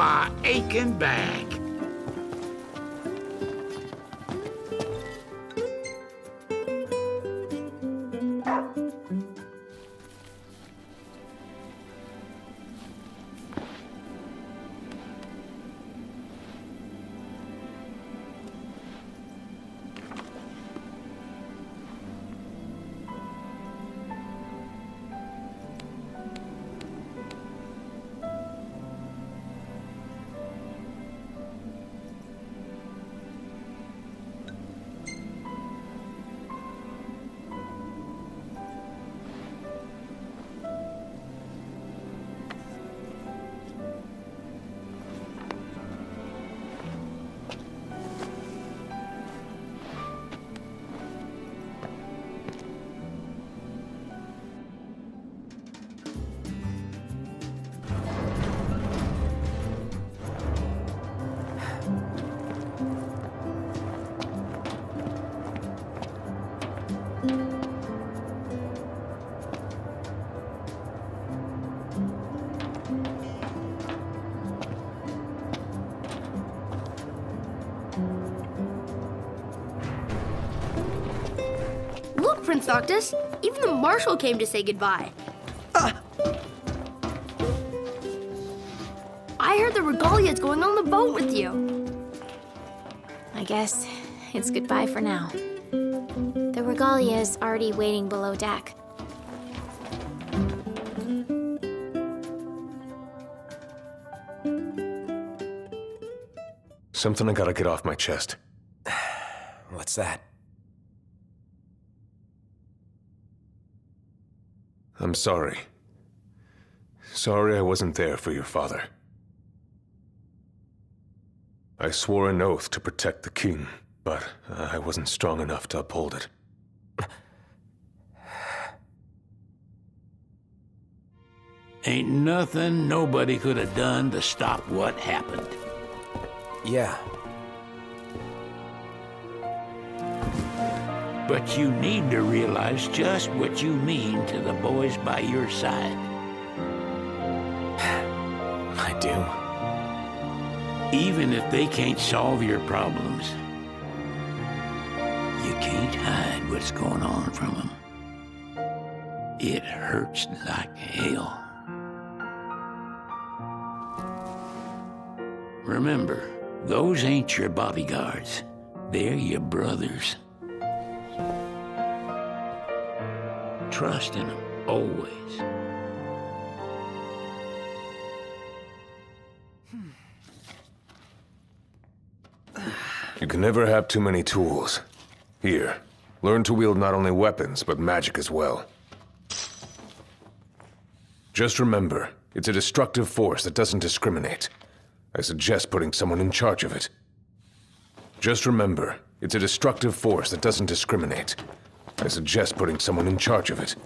my aching back. Prince Noctis, even the marshal came to say goodbye. I heard the Regalia is going on the boat with you. I guess it's goodbye for now. The Regalia is already waiting below deck. Something I gotta get off my chest. What's that? I'm sorry. Sorry I wasn't there for your father. I swore an oath to protect the king, but I wasn't strong enough to uphold it. Ain't nothing nobody could have done to stop what happened. Yeah. But you need to realize just what you mean to the boys by your side. I do. Even if they can't solve your problems, you can't hide what's going on from them. It hurts like hell. Remember, those ain't your bodyguards. They're your brothers. Trust in them, always. You can never have too many tools. Here, learn to wield not only weapons, but magic as well. Just remember, it's a destructive force that doesn't discriminate. I suggest putting someone in charge of it. Just remember, it's a destructive force that doesn't discriminate. I suggest putting someone in charge of it.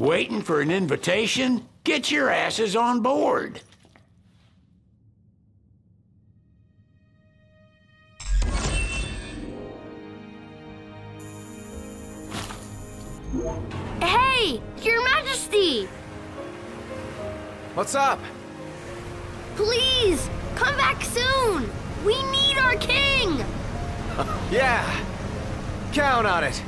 Waiting for an invitation? Get your asses on board! Hey! Your Majesty! What's up? Please! Come back soon! We need our king! Yeah! Count on it!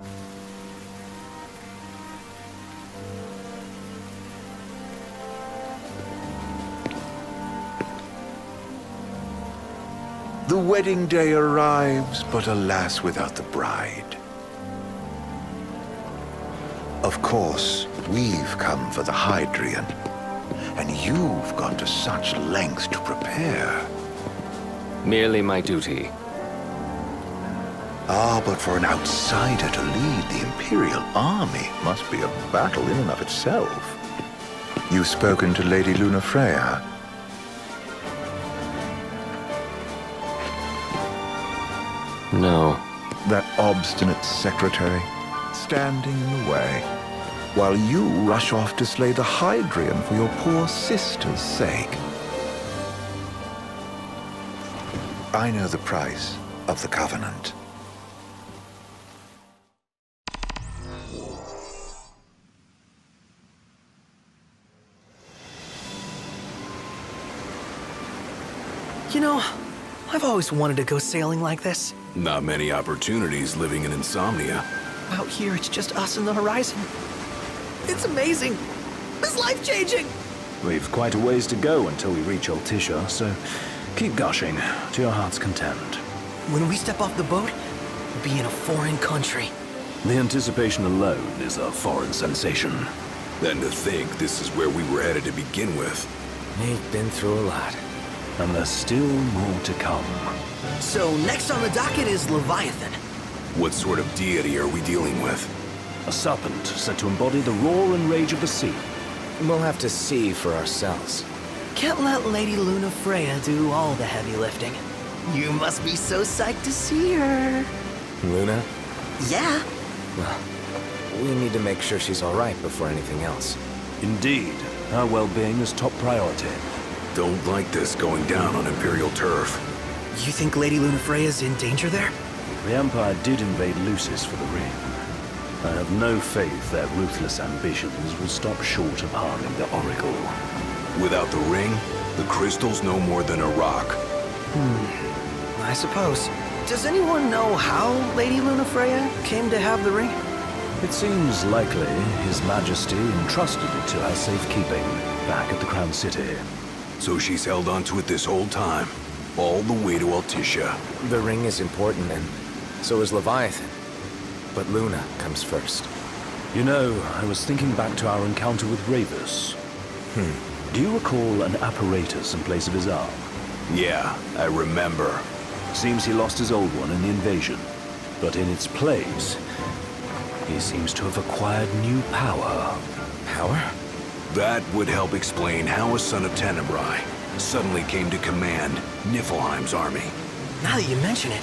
The wedding day arrives, but alas, without the bride. Of course, we've come for the Hydraean, and you've gone to such lengths to prepare. Merely my duty. Ah, but for an outsider to lead the Imperial Army must be a battle in and of itself. You've spoken to Lady Lunafreya. No. That obstinate secretary, standing in the way, while you rush off to slay the Hydraean for your poor sister's sake. I know the price of the Covenant. You know, I've always wanted to go sailing like this. Not many opportunities living in insomnia. Out here, it's just us and the horizon. It's amazing. It's life-changing. We've quite a ways to go until we reach Altissia, so keep gushing to your heart's content. When we step off the boat, we'll be in a foreign country. The anticipation alone is a foreign sensation. And to think this is where we were headed to begin with. They've been through a lot. And there's still more to come. So next on the docket is Leviathan. What sort of deity are we dealing with? A serpent said to embody the roar and rage of the sea. We'll have to see for ourselves. Can't let Lady Lunafreya do all the heavy lifting. You must be so psyched to see her. Luna? Yeah? Well, we need to make sure she's all right before anything else. Indeed. Her well-being is top priority. Don't like this going down on Imperial turf. You think Lady Lunafreya's in danger there? The Empire did invade Lucis for the ring. I have no faith their ruthless ambitions will stop short of harming the Oracle. Without the ring, the crystal's no more than a rock. I suppose. Does anyone know how Lady Lunafreya came to have the ring? It seems likely His Majesty entrusted it to her safekeeping back at the Crown City. So she's held onto it this whole time, all the way to Altissia. The ring is important, and so is Leviathan. But Luna comes first. You know, I was thinking back to our encounter with Ravus. Do you recall an apparatus in place of his arm? Yeah, I remember. Seems he lost his old one in the invasion. But in its place, he seems to have acquired new power. Power? That would help explain how a son of Tenebrae suddenly came to command Niflheim's army. Now that you mention it,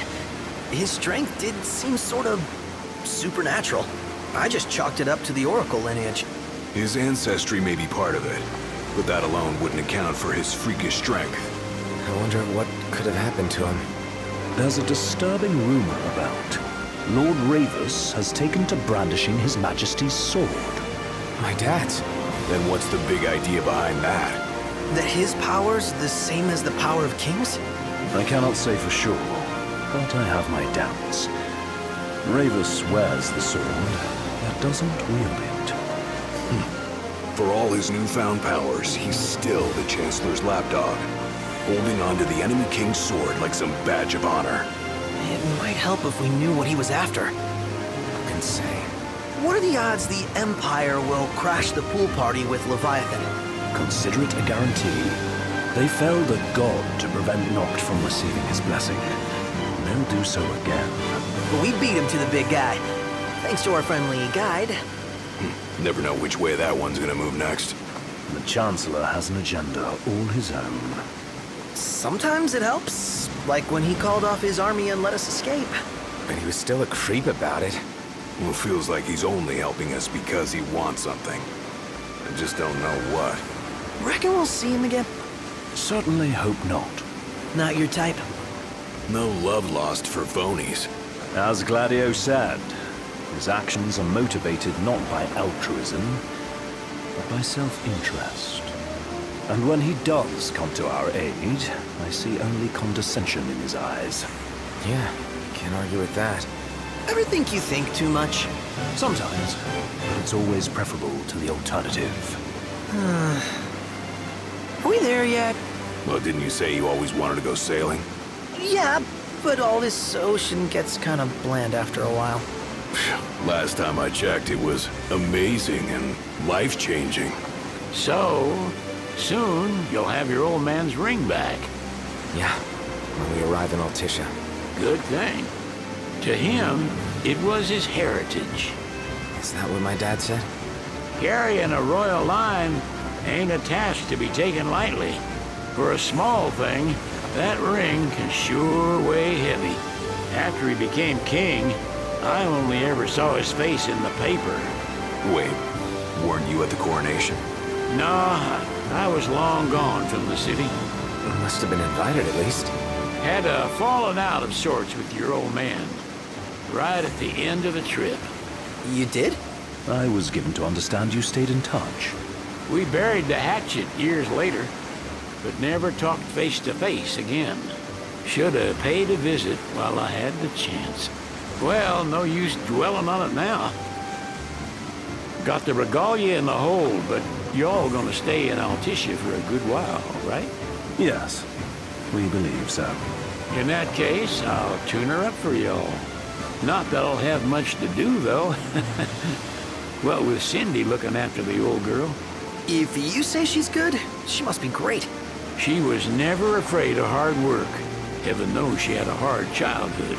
his strength did seem sort of supernatural. I just chalked it up to the Oracle lineage. His ancestry may be part of it, but that alone wouldn't account for his freakish strength. I wonder what could have happened to him. There's a disturbing rumor about Lord Ravus has taken to brandishing His Majesty's sword. My dad's? Then what's the big idea behind that? That his power's the same as the power of kings? I cannot say for sure, but I have my doubts. Ravus wears the sword, yet doesn't wield it. For all his newfound powers, he's still the Chancellor's lapdog, holding on to the enemy king's sword like some badge of honor. It might help if we knew what he was after. Who can say? What are the odds the Empire will crash the pool party with Leviathan? Consider it a guarantee. They felled a god to prevent Noct from receiving his blessing. They'll do so again. But we beat him to the big guy, thanks to our friendly guide. Never know which way that one's gonna move next. The Chancellor has an agenda all his own. Sometimes it helps, like when he called off his army and let us escape. But he was still a creep about it. Well, feels like he's only helping us because he wants something. I just don't know what. Reckon we'll see him again? Certainly hope not. Not your type? No love lost for phonies. As Gladio said, his actions are motivated not by altruism, but by self-interest. And when he does come to our aid, I see only condescension in his eyes. Yeah, can't argue with that. Ever think you think too much? Sometimes, but it's always preferable to the alternative. Are we there yet? Well, didn't you say you always wanted to go sailing? Yeah, but all this ocean gets kind of bland after a while. Last time I checked, it was amazing and life-changing. So, soon you'll have your old man's ring back. Yeah, when we arrive in Altissia. Good thing. To him, it was his heritage. Is that what my dad said? Carrying a royal line ain't a task to be taken lightly. For a small thing, that ring can sure weigh heavy. After he became king, I only ever saw his face in the paper. Wait, weren't you at the coronation? Nah, I was long gone from the city. You must have been invited at least. Had a fallen out of sorts with your old man. Right at the end of a trip. You did? I was given to understand you stayed in touch. We buried the hatchet years later, but never talked face to face again. Should have paid a visit while I had the chance. Well, no use dwelling on it now. Got the Regalia in the hold, but y'all gonna stay in Altissia for a good while, right? Yes, we believe so. In that case, I'll tune her up for y'all. Not that I'll have much to do, though. Well, with Cindy looking after the old girl. If you say she's good, she must be great. She was never afraid of hard work. Heaven knows she had a hard childhood.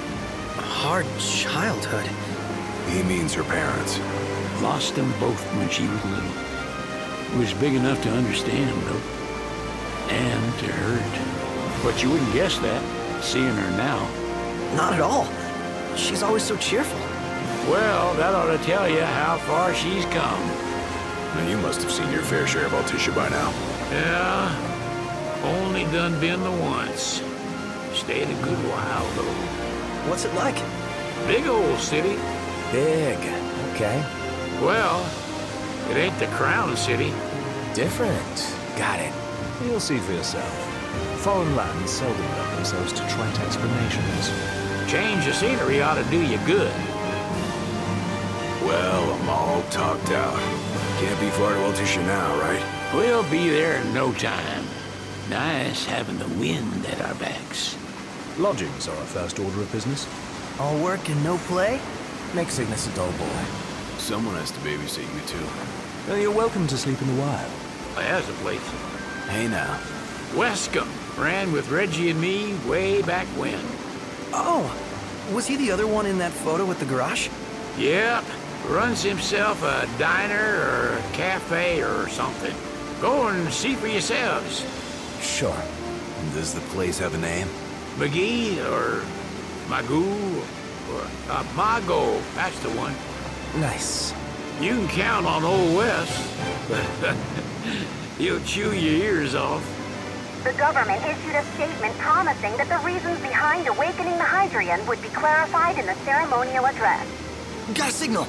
A hard childhood? He means her parents. Lost them both when she was little. Was big enough to understand, though. And to hurt. But you wouldn't guess that, seeing her now. Not at all. She's always so cheerful. Well, that ought to tell you how far she's come. Now you must have seen your fair share of Altissia by now. Yeah, only done been the once. Stayed a good while, though. What's it like? Big old city. Big, okay. Well, it ain't the Crown City. Different. Got it. You'll see for yourself. Foreign lands seldom lend themselves to trite explanations. Change of scenery ought to do you good. Well, I'm all talked out. Can't be far to Altissia now, right? We'll be there in no time. Nice having the wind at our backs. Lodgings are our first order of business. All work and no play? Makes Cygnus a dull boy. Someone has to babysit you too. Well, you're welcome to sleep in the wild. As of late. Hey now. Weskham ran with Reggie and me way back when. Oh, was he the other one in that photo with the garage? Yep. Runs himself a diner or a cafe or something. Go and see for yourselves. Sure. Does the place have a name? McGee or Maagho or Maagho. That's the one. Nice. You can count on Old West. He'll chew your ears off. The government issued a statement promising that the reasons behind awakening the Hydraean would be clarified in the ceremonial address. Got a signal!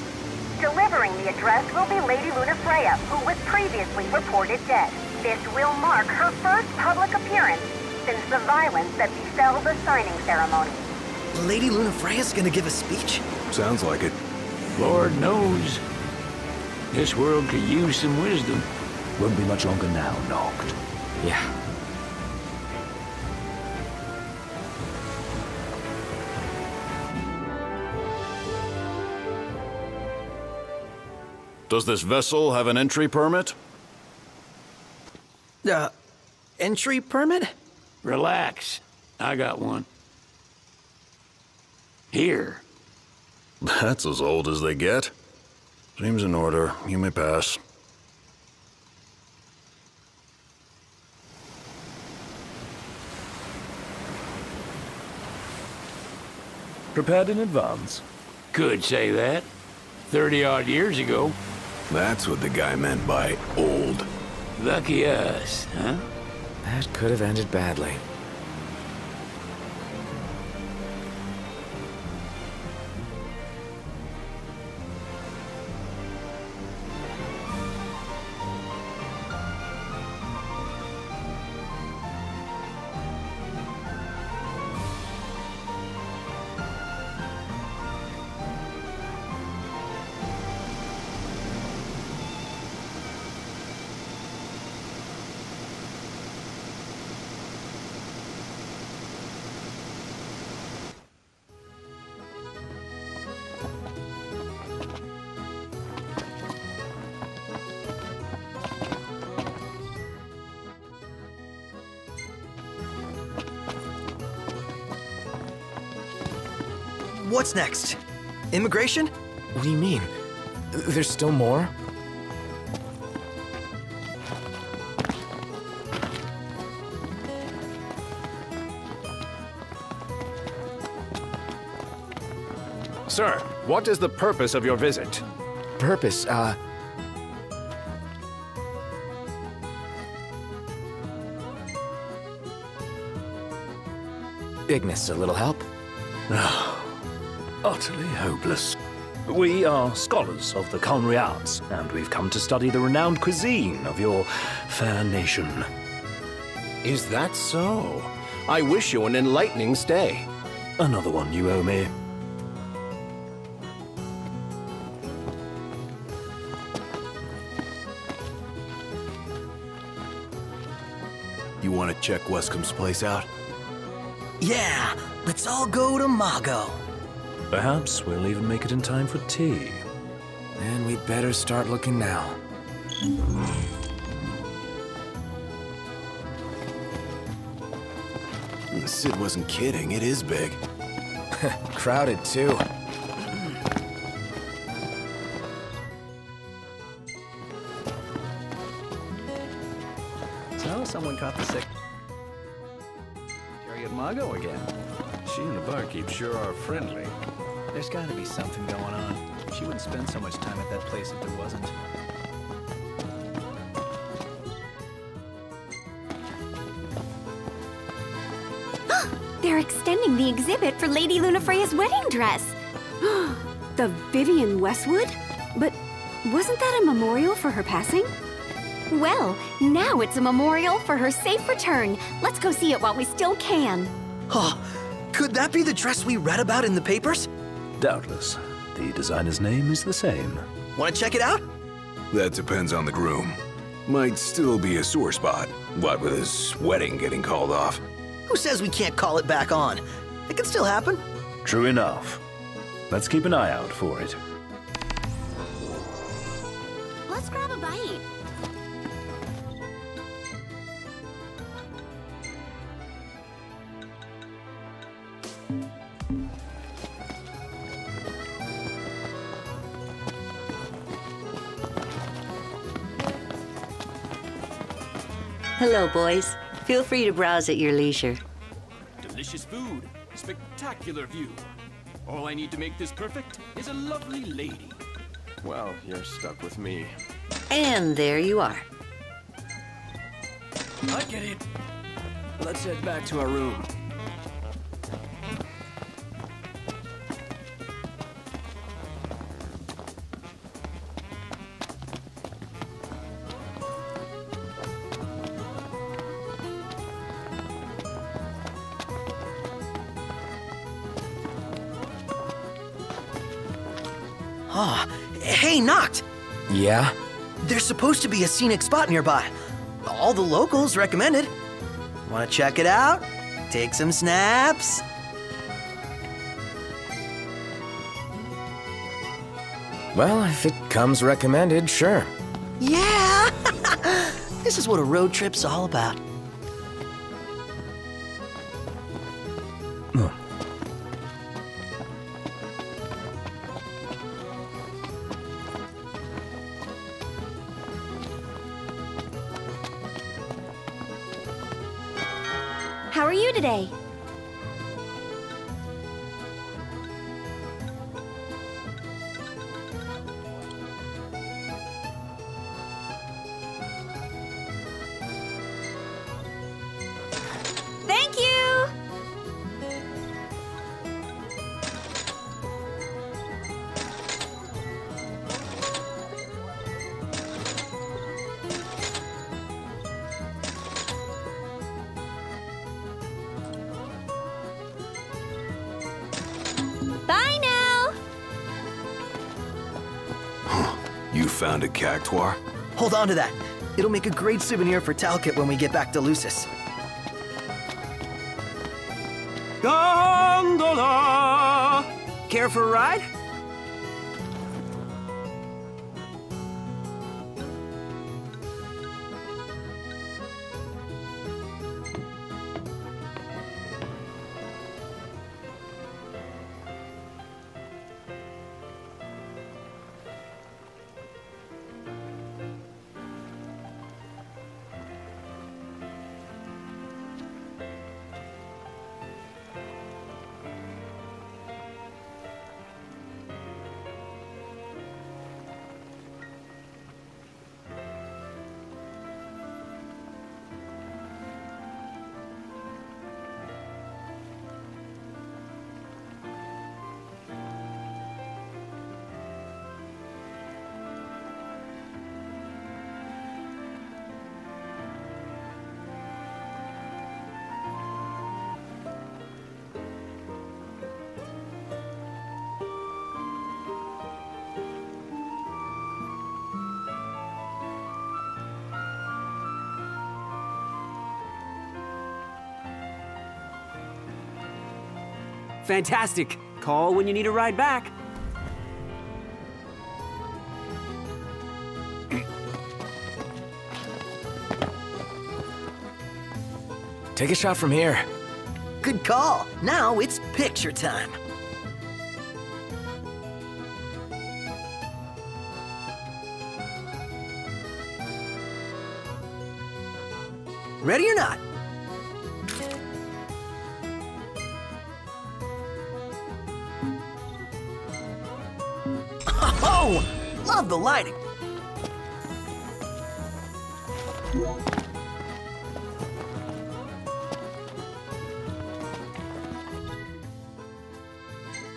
Delivering the address will be Lady Lunafreya, who was previously reported dead. This will mark her first public appearance since the violence that befell the signing ceremony. Lady Lunafreya's gonna give a speech? Sounds like it. Lord knows. This world could use some wisdom. Won't be much longer now, Noct. Yeah. Does this vessel have an entry permit? Entry permit? Relax. I got one. Here. That's as old as they get. Seems in order. You may pass. Prepared in advance. Could say that. 30-odd years ago. That's what the guy meant by old. Lucky us, huh? That could have ended badly. What's next? Immigration? What do you mean? There's still more? Sir, what is the purpose of your visit? Purpose, Ignis, a little help? Utterly hopeless. We are scholars of the culinary arts, and we've come to study the renowned cuisine of your fair nation. Is that so? I wish you an enlightening stay. Another one you owe me. You want to check Westcom's place out? Yeah, let's all go to Maagho. Perhaps we'll even make it in time for tea. And we'd better start looking now. Sid wasn't kidding, it is big. Crowded too. So, someone caught the sick. You're at Maagho again. She and the barkeep sure are friendly. There's gotta be something going on. She wouldn't spend so much time at that place if there wasn't. They're extending the exhibit for Lady Lunafreya's wedding dress! The Vivienne Westwood? But wasn't that a memorial for her passing? Well, now it's a memorial for her safe return. Let's go see it while we still can. Oh, could that be the dress we read about in the papers? Doubtless. The designer's name is the same. Want to check it out? That depends on the groom. Might still be a sore spot, what with his wedding getting called off. Who says we can't call it back on? It can still happen. True enough. Let's keep an eye out for it. Let's grab a bite. Hello, boys. Feel free to browse at your leisure. Delicious food, spectacular view. All I need to make this perfect is a lovely lady. Well, you're stuck with me. And there you are. I get it. Let's head back to our room. Hey, Noct! Yeah? There's supposed to be a scenic spot nearby. All the locals recommend it. Wanna check it out? Take some snaps? Well, if it comes recommended, sure. Yeah! This is what a road trip's all about. How are you today? Thank you! Found a cactuar? Hold on to that. It'll make a great souvenir for Talcott when we get back to Lucis. Gondola! Care for a ride? Fantastic. Call when you need a ride back. Take a shot from here. Good call. Now it's picture time. Ready or not? Oh, love the lighting.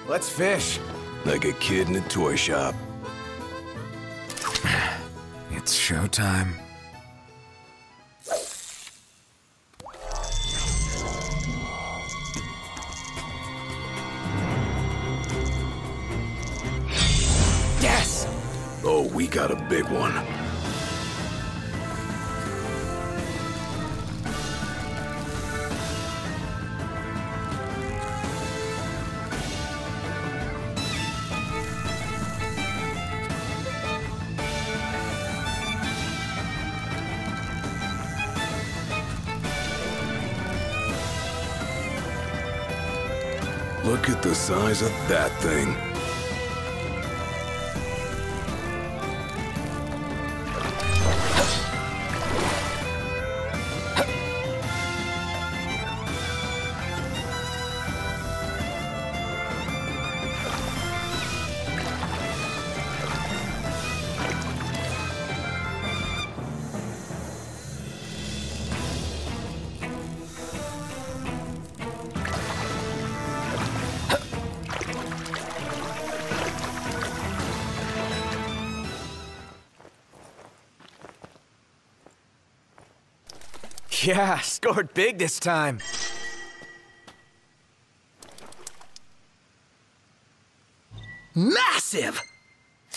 Let's fish. Like a kid in a toy shop. It's showtime. Got a big one. Look at the size of that thing. Yeah, scored big this time. Massive!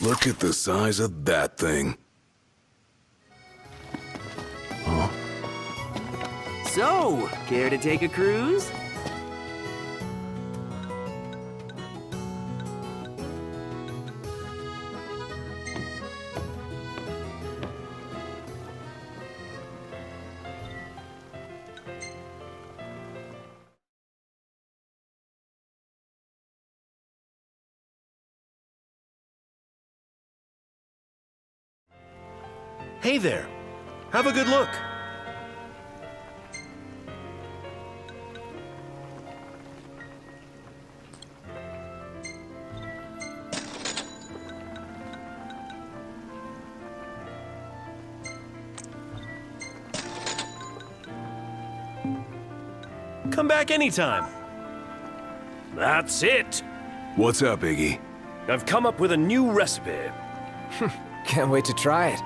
Look at the size of that thing. Huh? So, care to take a cruise? Hey there. Have a good look. Come back anytime. That's it. What's up, Iggy? I've come up with a new recipe. Can't wait to try it.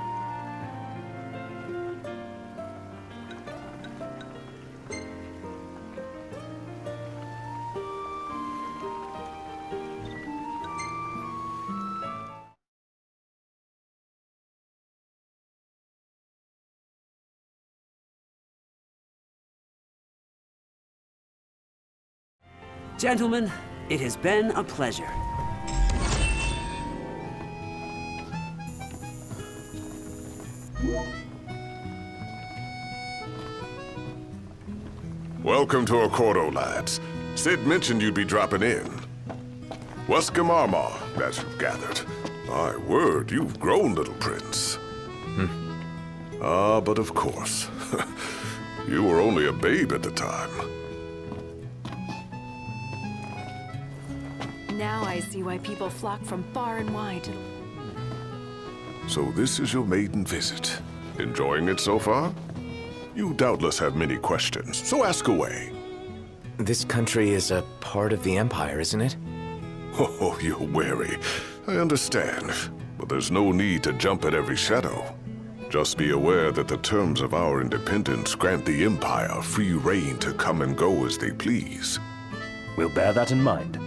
Gentlemen, it has been a pleasure. Welcome to Accordo, lads. Sid mentioned you'd be dropping in. Weskham Armagh, as you've gathered. My word, you've grown, little prince. But of course. You were only a babe at the time. Now I see why people flock from far and wide. So this is your maiden visit. Enjoying it so far? You doubtless have many questions, so ask away. This country is a part of the Empire, isn't it? Oh, you're wary. I understand, but there's no need to jump at every shadow. Just be aware that the terms of our independence grant the Empire free reign to come and go as they please. We'll bear that in mind.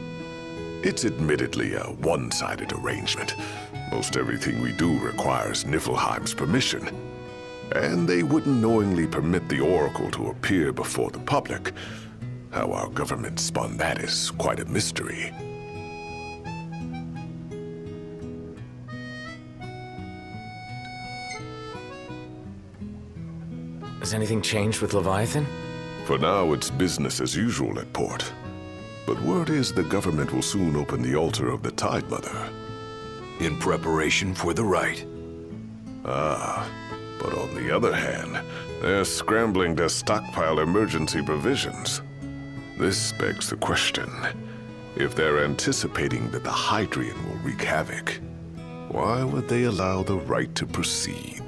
It's admittedly a one-sided arrangement. Most everything we do requires Niflheim's permission. And they wouldn't knowingly permit the Oracle to appear before the public. How our government spun that is quite a mystery. Has anything changed with Leviathan? For now, it's business as usual at port. But word is the government will soon open the altar of the Tide Mother. In preparation for the rite. Ah, but on the other hand, they're scrambling to stockpile emergency provisions. This begs the question, if they're anticipating that the Hydraean will wreak havoc, why would they allow the rite to proceed?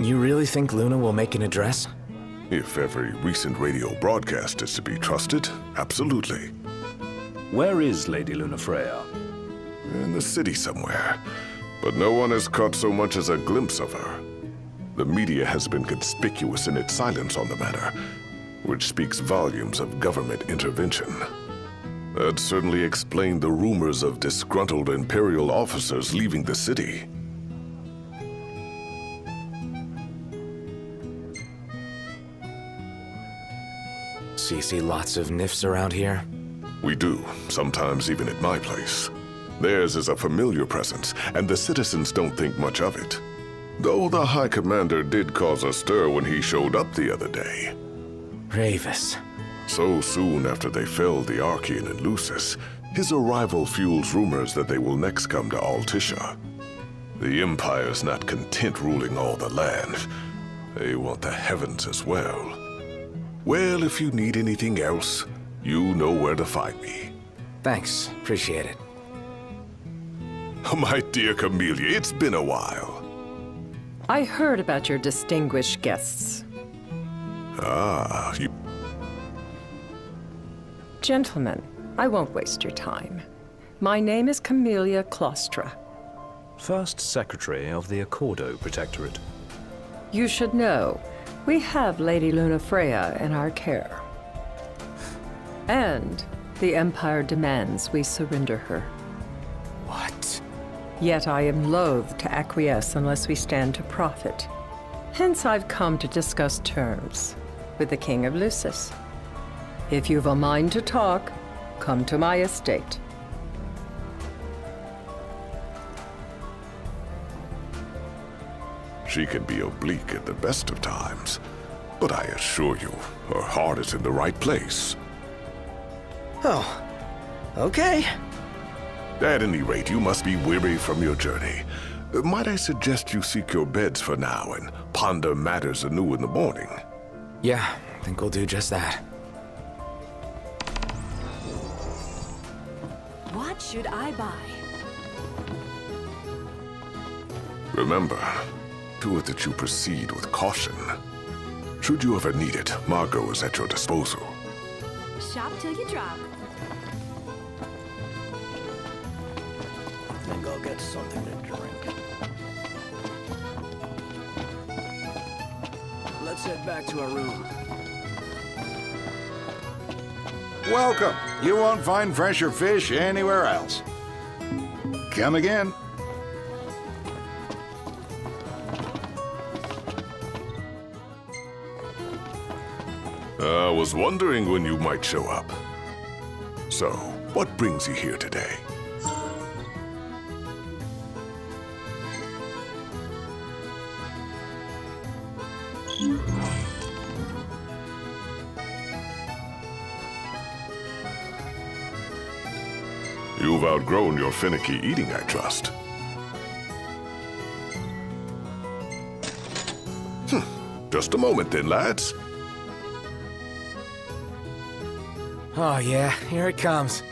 You really think Luna will make an address? If every recent radio broadcast is to be trusted, absolutely. Where is Lady Lunafreya? In the city somewhere, but no one has caught so much as a glimpse of her. The media has been conspicuous in its silence on the matter, which speaks volumes of government intervention. That certainly explained the rumors of disgruntled Imperial officers leaving the city. Do you see lots of NIFs around here? We do, sometimes even at my place. Theirs is a familiar presence, and the citizens don't think much of it. Though the High Commander did cause a stir when he showed up the other day. Ravus. So soon after they felled the Archaean and Lucis, his arrival fuels rumors that they will next come to Altissia. The Empire's not content ruling all the land. They want the heavens as well. Well, if you need anything else, you know where to find me. Thanks. Appreciate it. My dear Camellia, it's been a while. I heard about your distinguished guests. Ah, you... Gentlemen, I won't waste your time. My name is Camellia Claustra. First Secretary of the Accordo Protectorate. You should know. We have Lady Lunafreya in our care. And the Empire demands we surrender her. What? Yet I am loath to acquiesce unless we stand to profit. Hence I've come to discuss terms with the King of Lucis. If you've a mind to talk, come to my estate. She can be oblique at the best of times, but I assure you, her heart is in the right place. Oh, okay. At any rate, you must be weary from your journey. Might I suggest you seek your beds for now and ponder matters anew in the morning? Yeah, I think we'll do just that. What should I buy? Remember, do it that you proceed with caution. Should you ever need it, Margo is at your disposal. Shop till you drop. I think I'll get something to drink. Let's head back to our room. Welcome. You won't find fresher fish anywhere else. Come again. I was wondering when you might show up. So, what brings you here today? You've outgrown your finicky eating, I trust. Just a moment then, lads. Oh yeah, here it comes.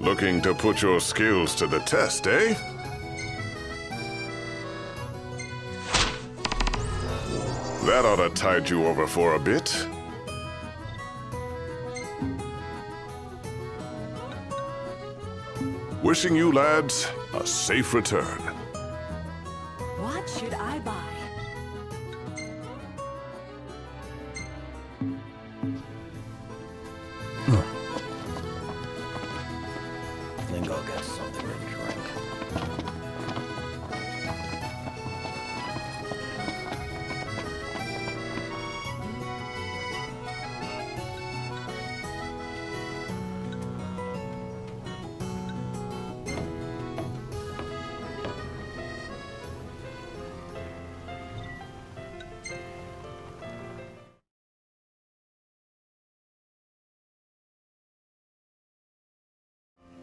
Looking to put your skills to the test, eh? That ought to tide you over for a bit. Wishing you lads a safe return. What should I buy?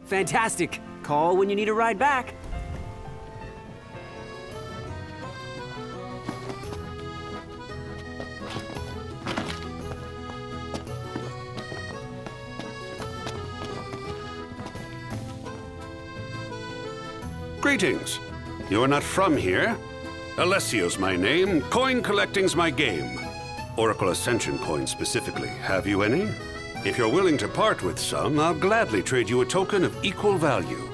Fantastic. Call when you need a ride back. Greetings. You're not from here. Alessio's my name. Coin collecting's my game. Oracle Ascension coins specifically. Have you any? If you're willing to part with some, I'll gladly trade you a token of equal value.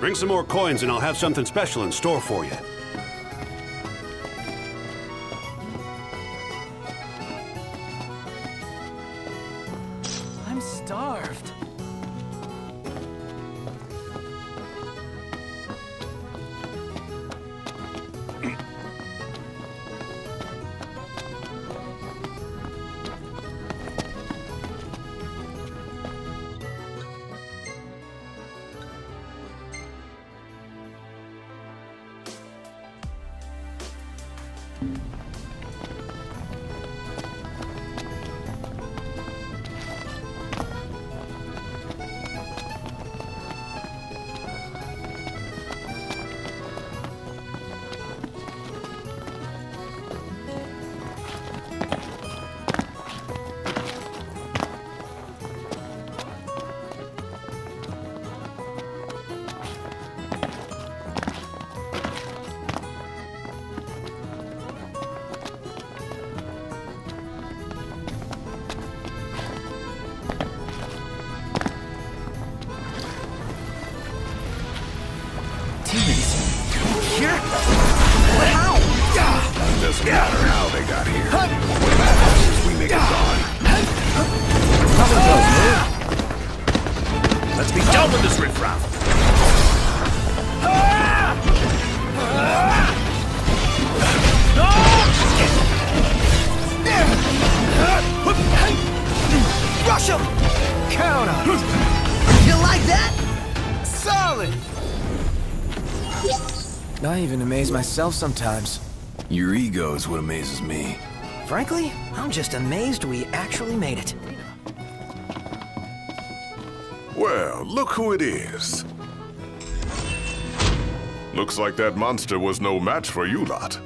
Bring some more coins and I'll have something special in store for you. I'm starved. I even amaze myself sometimes. Your ego is what amazes me. Frankly, I'm just amazed we actually made it. Well, look who it is. Looks like that monster was no match for you lot.